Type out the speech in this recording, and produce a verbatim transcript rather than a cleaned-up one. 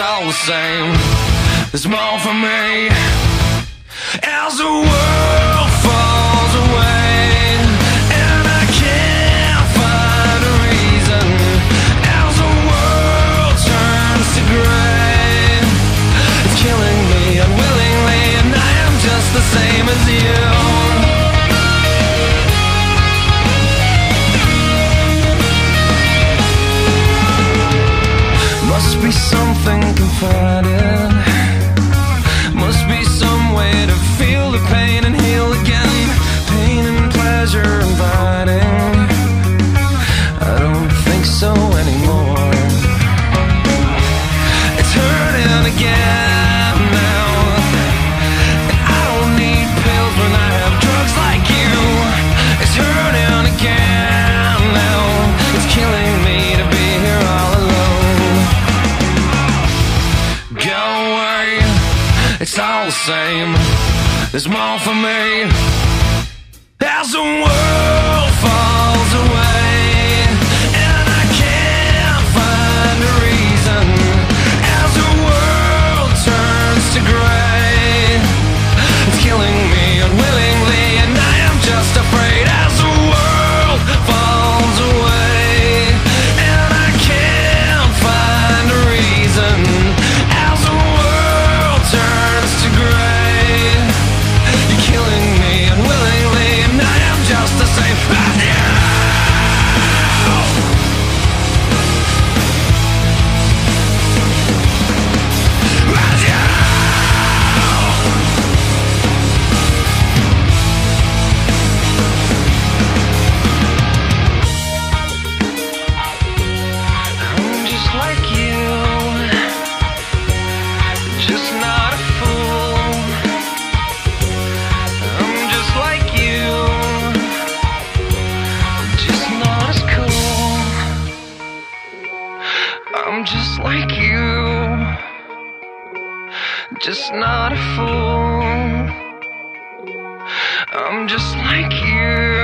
all the same. There's more for me as the world falls away, and I can't find a reason. As the world turns to gray, it's killing me unwillingly, and I am just the same as you. Must be something confiding, must be some way to feel the pain and heal again. Pain and pleasure inviting, I don't think so anymore. It's hurting again now, and I don't need pills when I have drugs like you. It's hurting again now, it's killing me to be here all alone. It's all the same, there's more for me as the world falls away, and I can't find a reason. As the world turns to gray, it's killing me unwillingly, and I am just afraid. As the world falls away, and I can't find a reason. Just not a fool, I'm just like you.